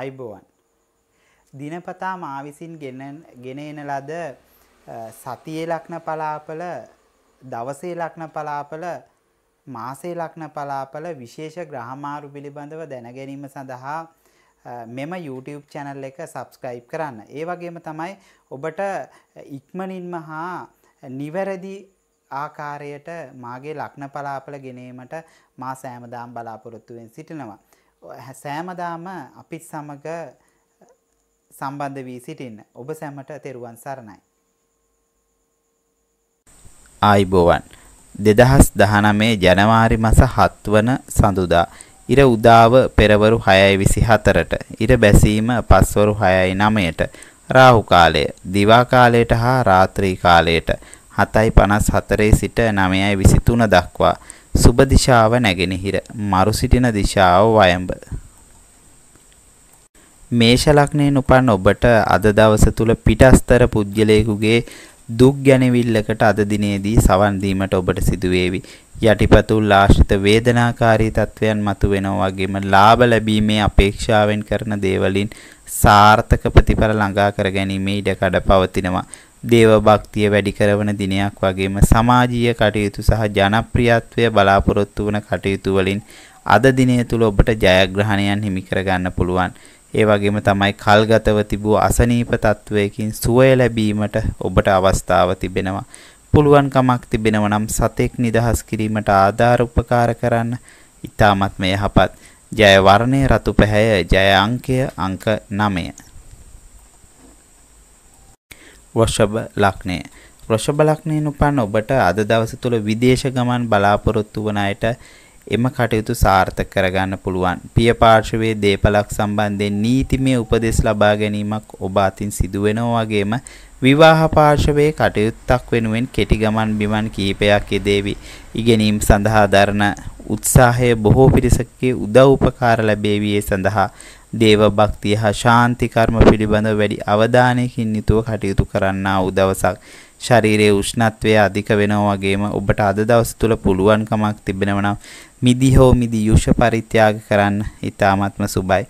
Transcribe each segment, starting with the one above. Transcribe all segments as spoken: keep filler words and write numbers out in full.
අයිබෝවන් දිනපතා මා විසින් ගෙන එන ලද සතියේ ලග්න පලාපල දවසේ ලග්න පලාපල මාසේ ලග්න පලාපල විශේෂ ග්‍රහ මාරු පිළිබඳව දැන ගැනීම සඳහා මෙම YouTube channel එක subscribe කරන්න. ඒ වගේම තමයි ඔබට ඉක්මනින්ම හා නිවැරදි ආකාරයට මාගේ ලග්න පලාපල ගෙනීමට මා සෑමදාම බලාපොරොත්තු වෙමින් සිටිනවා. සෑමදාම අපිත් සමග සම්බන්ධ වී සිටින්න. ඔබ සැමට තෙරුවන් සරණයි. ආයිබෝවන් දෙදහස් දහනවය ජනවාරි මාස හත් වන සඳුදා ඉර උදාව පෙරවරු හයයි විසිහතරට ඉර බැසීම පස්වරු හයයි නවයට රාහු කාලය දිවා කාලයට හා රාත්‍රී කාලයට හතයි පනස් හතරේ සිට නවයි විසිතුන දක්වා සුබ දිශාව නැගෙනහිර මරු සිටින දිශාව වයඹ. මේෂ ලග්නයෙන් උපන් ඔබට අද දවස තුල පිටස්තර පුද්ගලයෙකුගේ දුක් ගැනවිල්ලකට අද දිනේදී සවන් දීමට ඔබට සිදු වේවි. යටිපතුල් ආශ්‍රිත වේදනාකාරී තත්වයන් මතුවෙනවා වගේම ලාභ ලැබීමේ අපේක්ෂාවෙන් කරන දේවලින් සාර්ථක ප්‍රතිඵල ළඟා කරගැනීමේ ඉඩකඩ පවතිනවා. දේව භක්තිය වැඩි කරන දිනයක් වගේම සමාජීය කටයුතු සහ ජනප්‍රියත්වය බලාපොරොත්තු වන කටයුතු වලින් අද දිනේ තුල ඔබට ජයග්‍රහණයන් හිමි කරගන්න පුළුවන්. ඒ වගේම තමයි කල්ගතව තිබූ අසනීප තත්වයකින් සුවය ලැබීමට ඔබට අවස්ථාව තිබෙනවා. පුළුවන් කමක් තිබෙනවා නම් සතෙක් නිදහස් කිරීමට ආධාර උපකාර කරන්න. ඊටාත්ම යහපත්. ජය වර්ණය රතු පැහැය ජය අංකය අංක නවය. වෘෂභ ලග්නය. වෘෂභ ලග්නයෙන් උපන් ඔබට අද දවස තුල විදේශ ගමන් බලාපොරොත්තු වන අයට එම කටයුතු සාර්ථක කරගන්න පුළුවන්. පිය පාර්ශවයේ දේපලක් සම්බන්ධයෙන් නීතිමය උපදෙස් ලබා ගැනීමක් ඔබ අතින් සිදු වෙනවා වගේම විවාහ පාර්ශවයේ කටයුත්තක් වෙනුවෙන් කෙටි ගමන් බිමන් කීපයක් යෙදේවි. ඉගෙනීම් සඳහා දරන උත්සාහය බොහෝ පිරිසකගේ උදව් උපකාර ලැබේවි. ඒ සඳහා දේව භක්තිය හා ශාන්ති කර්ම පිළිබඳව වැඩි අවධානයකින් යුතුව කටයුතු කරන්නා වූ දවසක්. ශරීරයේ උෂ්ණත්වය අධික වෙනවා වගේම ඔබට අද දවස් තුල පුළුවන් කමක් තිබෙනවා නම් මිදි හෝ මිදි යුෂ පරිත්‍යාග කරන්න. ඊටාත්ම සුබයි.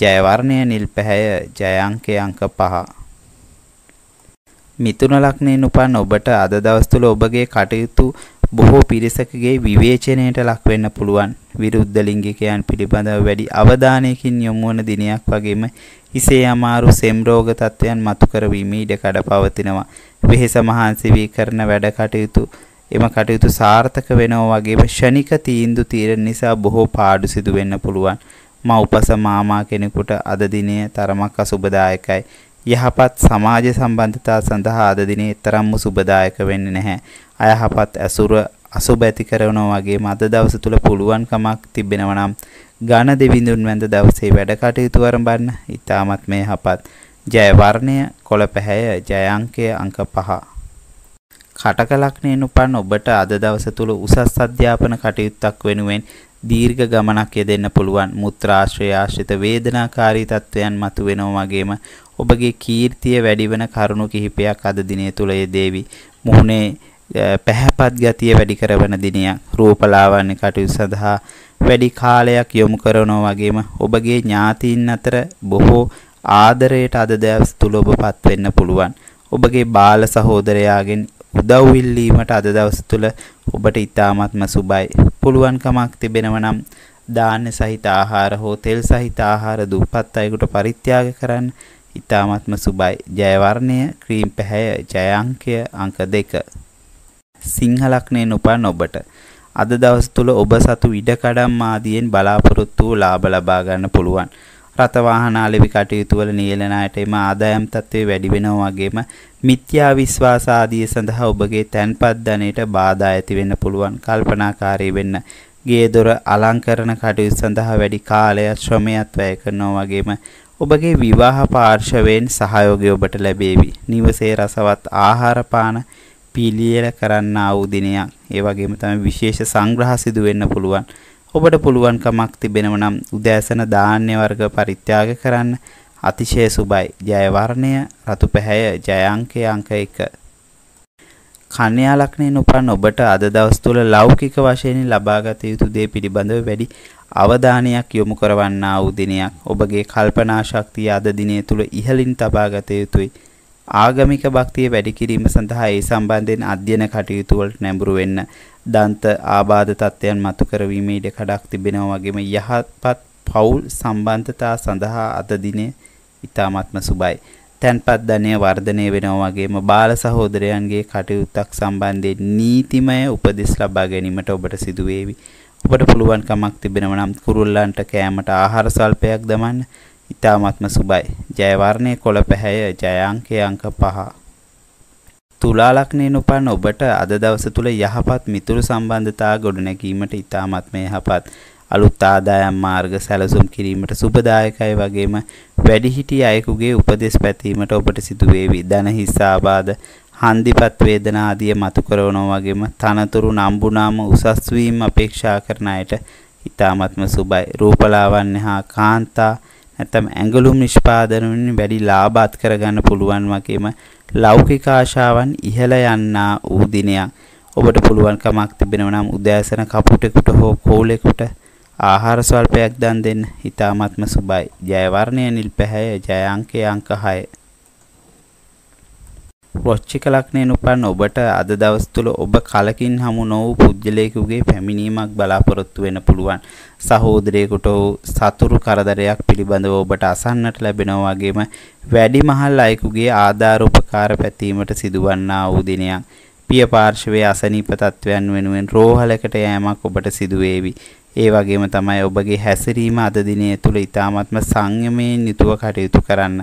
ජය වර්ණය නිල් පැහැය ජය අංකය අංක පහ. මිථුන ලග්නයෙන් උපන් ඔබට අද දවස් තුල ඔබගේ කටයුතු බොහෝ පිරිසකගේ විවේචනයට ලක් වෙන්න පුළුවන්. විරුද්ධ ලිංගිකයන් පිළිබඳව වැඩි අවධානයකින් යොමු වන දිනයක් වගේම හිසේ අමාරු සෙම් රෝග තත්ත්වයන් මතු කරවීමේ ඉඩකඩ පවතිනවා. වෙහෙස මහන්සි වී කරන වැඩ කටයුතු එම කටයුතු සාර්ථක වෙනවා වගේම ශනික තීන්දුව తీරන නිසා බොහෝ පාඩු සිදු වෙන්න පුළුවන්. මව්පස මාමා කෙනෙකුට අද දිනේ තරමක් අසුබදායකයි. යහපත් සමාජ සම්බන්ධතා සඳහා අද දිනේ තරම්ම සුබදායක වෙන්නේ නැහැ. අයහපත් අසුර අසුබ ඇති කරනවා වගේම අද දවස තුල පුළුවන් කමක් තිබෙනවා නම් ඝන දෙවිඳුන් වැඳ දවසේ වැඩ කටයුතු ආරම්භන්න. ඊටාත්ම යහපත්. ජය වර්ණය කොළ පැහැය ජය අංකය අංක පහ. කටක ලග්නයෙන් උපන් ඔබට අද දවස තුල උසස් අධ්‍යාපන කටයුත්තක් වෙනුවෙන් දීර්ඝ ගමනක් යෙදෙන්න පුළුවන්. මුත්‍රාශ්‍රය ආශ්‍රිත වේදනාකාරී තත්වයන් මතුවෙනවා වගේම ඔබගේ කීර්තිය වැඩි වෙන කරුණු කිහිපයක් අද දිනේ තුල යෙදේවි. මුහුණේ පැහැපත් ගතිය වැඩි කරවන දිනයක්. රූපලාවන්‍ය කටයුතු සඳහා වැඩි කාලයක් යොමු කරනවා වගේම ඔබගේ ඥාතීන් අතර බොහෝ ආදරයට අද දවස් තුල ඔබපත් වෙන්න පුළුවන්. ඔබගේ බාල සහෝදරයාගෙන් උදව් ඉල්ලීමට අද දවස් තුල ඔබට ඉතාමත්ම සුබයි. පුළුවන් කමක් තිබෙනවා නම් දාන්න සහිත ආහාර හෝ තෙල් සහිත ආහාර දුප්පත් අයෙකුට පරිත්‍යාග කරන්න. ඉතාමත්ම සුබයි. ජය වර්ණය ක්‍රීම් පැහැය ජය අංකය අංක දෙක. සිංහ ලග්නයෙන් උපන් ඔබට අද දවස් තුල ඔබ සතු ඉඩකඩම් ආදීන් බලාපොරොත්තු වූ ලාභ ලබා ගන්න පුළුවන්. රත වාහන ආලෙවි කටයුතු වල නියැලෙන අයට එම ආදායම් තත්ත්වය වැඩි වෙනවා වගේම මිත්‍යා විශ්වාස ආදී සඳහා ඔබගේ තැන්පත් ධනයට බාධා ඇති වෙන්න පුළුවන්. කල්පනාකාරී වෙන්න. ගේ දොර අලංකරණ කටයුතු සඳහා වැඩි කාලයක් ශ්‍රමයක් වැය කරනවා වගේම ඔබගේ විවාහ පාර්ශවයෙන් සහයෝගය ඔබට ලැබේවි. නිවසේ රසවත් ආහාර පාන පිළියෙල කරන්න ආ වූ දිනයක්. ඒ වගේම තමයි විශේෂ සංග්‍රහ සිදු වෙන්න පුළුවන්. ඔබට පුළුවන් කමක් තිබෙනවා නම් උදෑසන ධාන්‍ය වර්ග පරිත්‍යාග කරන්න. අතිශය සුබයි. ජය වර්ණය රතු පැහැය ජය අංකය අංක එක. කන්‍යා ලග්නයෙන් උපන් ඔබට අද දවස් තුල ලෞකික වශයෙන් ලබාගත යුතු දේ පිළිබඳව වැඩි අවධානයක් යොමු කරවන්නා වූ දිනයක් ඔබගේ කල්පනා ශක්තිය අද දිනේ තුල ඉහළින් තබා ගත යුතුයි ආගමික භක්තිය වැඩි කිරීම සඳහා ඒ සම්බන්ධයෙන් අධ්‍යයන කටයුතු වලට නැඹුරු වෙන්න දන්ත ආබාධ තත්ත්වයන් මතු කරවීමේ ඉඩ කඩක් තිබෙනවා වගේම යහපත් පෞල් සම්බන්ධතා සඳහා අද දිනේ ඉතාමත්ම සුබයි තැන්පත් ධනය වර්ධනය වෙනවා වගේම බාල සහෝදරයන්ගේ කටයුත්තක් සම්බන්ධයෙන් නීතිමය උපදෙස් ලබා ගැනීමට ඔබට සිදු වේවි. ඔබට පුළුවන් කමක් තිබෙනවා නම් කුරුල්ලන්ට කෑමට ආහාර සල්පයක් දමන්න. ඉතාමත්ම සුබයි. ජය වර්ණයේ කොළ පැහැය ජය අංකයේ අංක පහ. තුලා ලග්නයෙන් උපන් ඔබට අද දවස තුල යහපත් මිතුරු සම්බන්ධතා ගොඩනැගීමට ඉතාමත්ම යහපත්. අලුත් ආදායම් මාර්ග සැලසුම් කිරීමට සුබදායකයි වගේම වැඩිහිටි අයෙකුගේ උපදෙස් පැතීමට ඔබට සිදු වේවි ධන හිස් ආබාධ හන්දිපත් වේදනා ආදී මතු කරනවා වගේම තනතුරු නම්බුනාම උසස් වීම අපේක්ෂා කරන අයට ඉතාමත්ම සුබයි රූපලාවන්‍ය හා කාන්තා නැත්නම් ඇඟලුම් නිෂ්පාදන වලින් වැඩි ලාභාත් කරගන්න පුළුවන් වගේම ලෞකික ආශාවන් ඉහළ යන්නා වූ දිනයක් ඔබට පුළුවන් කමක් තිබෙනවා නම් උදෑසන කපුටෙකුට හෝ කෝලෙකුට ආහාර සල්පයක් දන් දෙන්න හිතාමත්ම සුබයි. ජය වර්ණය නිල් පැහැය ජය අංකයේ අංක හය. වෘශ්චික ලග්නයෙන් උපන් ඔබට අද දවස් තුල ඔබ කලකින් හමු නොවූ පුජ්‍යලේකුගේ පැමිණීමක් බලාපොරොත්තු වෙන්න පුළුවන්. සහෝදරයෙකුට සතුරු කරදරයක් පිළිබඳව ඔබට අසන්නට ලැබෙනවා වගේම වැඩිමහල් අයෙකුගේ ආධාර උපකාර පැතීමට සිදුවන්නා වූ දිනයක්. පිය පාර්ශවයේ අසනීප තත්වයන් වෙනුවෙන් රෝහලකට යෑමක් ඔබට සිදු වේවි. ඒ වගේම තමයි ඔබගේ හැසිරීම අද දිනේ තුල ඉතාමත්ම සංයමයෙන් යුතුව කටයුතු කරන්න.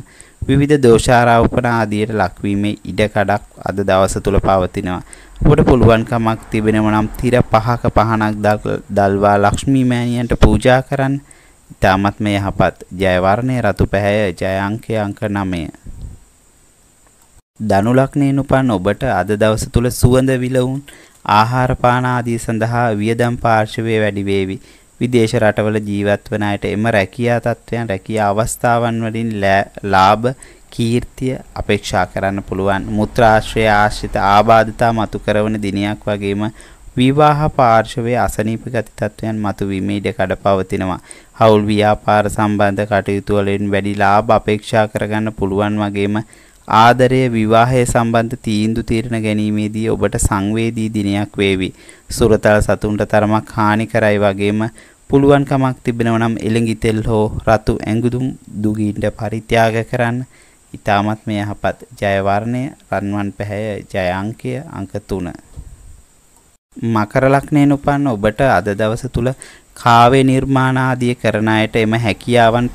විවිධ දෝෂාරෝපණ ආදියට ලක්වීමේ ඉඩකඩක් අද දවස තුල පවතිනවා. ඔබට පුළුවන් කමක් තිබෙනවා නම් තිර පහක පහනක් දල්වා ලක්ෂ්මී මෑණියන්ට පූජා කරන්න. ඉතාමත්ම යහපත්. ජය වර්ණයේ රතු පැහැය ජය අංකයේ අංක නවය. ධනු ලග්නයෙන් උපන් ඔබට අද දවස තුල සුවඳ විලවුන් ආහාර පාන ආදී සඳහා වියදම් පාර්ශවයේ වැඩි වේවි. විදේශ රටවල ජීවත් වන අයට එම රැකියා තත්ත්වයන් රැකියා අවස්ථාවන් වලින් ලාභ කීර්තිය අපේක්ෂා කරන්න පුළුවන්. මුත්‍රාශ්‍රය ආශ්‍රිත ආබාධතා මතු කරන දිනයක් වගේම විවාහ පාර්ශවයේ අසනීප ගති තත්ත්වයන් මතු වීමේ ඉඩ කඩ පවතිනවා. හවුල් ව්‍යාපාර සම්බන්ධ කටයුතු වලින් වැඩි ලාභ අපේක්ෂා කරගන්න පුළුවන් වගේම ආදරය විවාහය සම්බන්ධ තීන්දුව తీරන ගැනීමේදී ඔබට සංවේදී දිනයක් වේවි. සුරතල් සතුන්ට තරමක් හානි කරයි වගේම පුළුවන් කමක් තිබෙනවා නම් එළඟි තෙල් හෝ රතු ඇඟුම් දුගීන්ට පරිත්‍යාග කරන්න. ඊටමත් මේ යහපත්. ජය වර්ණය රන්වන් පැහැය ජය අංකය අංක තුන. මකර ලග්නයෙන් උපන් ඔබට අද දවස තුල කාව්‍ය නිර්මාණ ආදී කරන අයට එම හැකියාවන්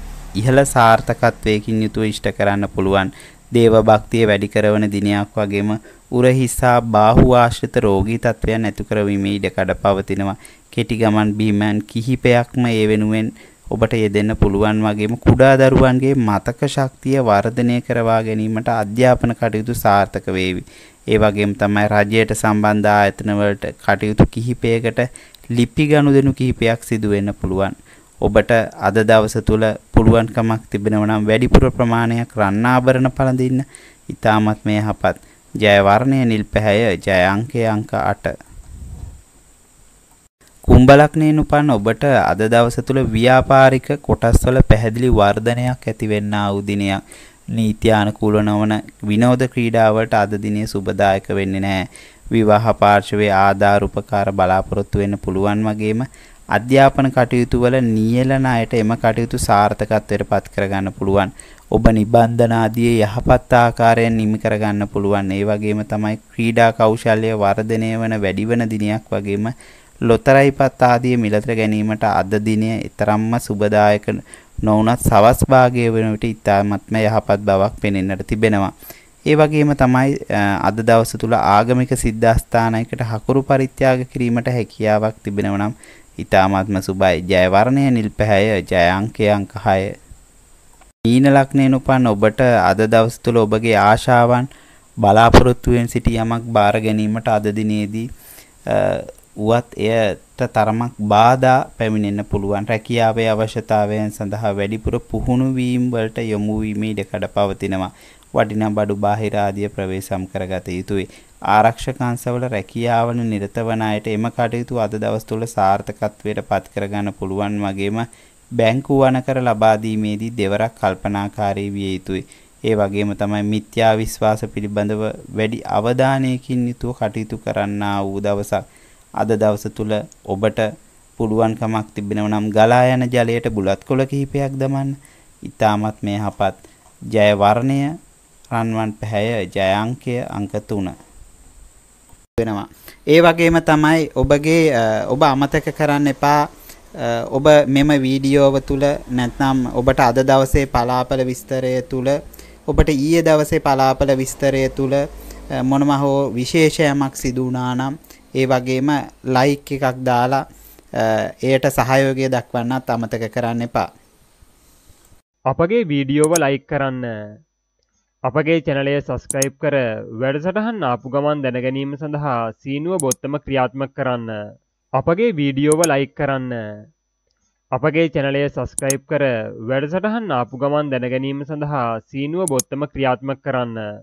ඉහළ සාර්ථකත්වයකින් යුතුව ඉෂ්ට කරන්න පුළුවන්. දේව භක්තිය වැඩි කරන දිනයක් වගේම උරහිසා බාහුව ආශ්‍රිත රෝගී තත්වයන් ඇති කරවීමේ ඉඩ කඩ පවතිනවා. කෙටි ගමන් බිමන් කිහිපයක්ම ඒ වෙනුවෙන් ඔබට යෙදෙන්න පුළුවන් වගේම කුඩා දරුවන්ගේ මතක ශක්තිය වර්ධනය කරවා ගැනීමට අධ්‍යාපන කටයුතු සාර්ථක වේවි. ඒ වගේම තමයි රජයට සම්බන්ධ ආයතන වලට කටයුතු කිහිපයකට ලිපි ගනුදෙනු කිහිපයක් සිදු වෙන්න පුළුවන්. ඔබට අද දවස තුල පුළුවන් කමක් තිබෙනවා නම් වැඩිපුර ප්‍රමාණයක් රන් ආභරණ පළඳින්න. ඉතාමත් මේ යහපත්. ජය වර්ණයේ නිල් පැහැය ජය අංකයේ අංක අට. කුම්භ ලග්නයෙන් උපන් ඔබට අද දවස තුල ව්‍යාපාරික කොටස්වල පැහැදිලි වර්ධනයක් ඇති වෙන්නා වූ දිනයක්. නීත්‍යානුකූල නොවන විනෝද ක්‍රීඩා වලට අද දිනේ සුබදායක වෙන්නේ නැහැ. විවාහ පාර්ශවයේ ආධාර උපකාර බලාපොරොත්තු වෙන්න පුළුවන් වගේම අධ්‍යාපන කටයුතු වල නියැලන අයට එම කටයුතු සාර්ථකත්වයට පත් කරගන්න පුළුවන්. ඔබ නිබන්ධන ආදී යහපත් ආකාරයෙන් නිමි කරගන්න පුළුවන්. ඒ වගේම තමයි ක්‍රීඩා කෞශල්‍ය වර්ධනය වන වැඩිවන දිනයක් වගේම ලොතරැයිපත් ආදී මිලතර ගැනීමට අද දිනය ඊතරම්ම සුබදායක නොවුනත් සවස් භාගයේ වෙන විට ඉතාමත්ම යහපත් බවක් පෙනෙන්නට තිබෙනවා. ඒ වගේම තමයි අද දවස තුල ආගමික සිද්ධාස්ථානයකට හකුරු පරිත්‍යාග කිරීමට හැකියාවක් තිබෙනවා නම් ඉතාමත්ම සුබයි. ජය වර්ණය නිල් පැහැය ජය අංකයේ අංක හය. මීන ලග්නයෙන් උපන් ඔබට අද දවස් තුල ඔබගේ ආශාවන් බලාපොරොත්තු වෙන සිටි යමක් බාර ගැනීමට අද දිනේදී උවත් එයට තරමක් බාධා පැමිණෙන්න පුළුවන්. රැකියාවේ අවශ්‍යතාවයන් සඳහා වැඩිපුර පුහුණු වීම වලට යොමු වීමේ ඉඩකඩ පවතිනවා. වටිනා බඩු බාහිර ආදී ප්‍රවේශම් කරගත යුතුයි. ආරක්ෂක අංශවල රැකියාවන නිරතවන අයට එම කටයුතු අද දවස් තුල සාර්ථකත්වයට පත් කරගන්න පුළුවන් වගේම බැංකු වනකර ලබා දීමේදී දෙවරක් කල්පනාකාරී විය යුතුයි. ඒ වගේම තමයි මිත්‍යා විශ්වාස පිළිබඳව වැඩි අවධානයකින් යුතුව කටයුතු කරන්නා වූ දවසක්. අද දවස තුල ඔබට පුළුවන්කමක් තිබෙනවා නම් ගලා යන ජලයට බුලත් කොළ කිහිපයක් දමන්න. ඊටමත් මේ හපත් ජය වර්ණය රන්වන් පැහැය ජය අංකය අංක තුන වෙනවා. ඒ වගේම තමයි ඔබගේ ඔබ අමතක කරන්න එපා ඔබ මෙම වීඩියෝව තුල නැත්නම් ඔබට අද දවසේ පලාපල විස්තරය තුල ඔබට ඊයේ දවසේ පලාපල විස්තරය තුල මොනම හෝ විශේෂයක් සිදු වුණා නම් ඒ වගේම ලයික් එකක් දාලා එයට සහයෝගය දක්වන්නත් අමතක කරන්න එපා. අපගේ වීඩියෝව ලයික් කරන්න අපගේ චැනලය සස්ක්‍රයිබ් කර වැඩසටහන් ආපු ගමන් දැනගැනීම සඳහා සීනුව බොත්තම ක්‍රියාත්මක කරන්න. අපගේ වීඩියෝව ලයික් කරන්න අපගේ චැනලය සස්ක්‍රයිබ් කර වැඩසටහන් ආපු ගමන් දැනගැනීම සඳහා සීනුව බොත්තම ක්‍රියාත්මක කරන්න.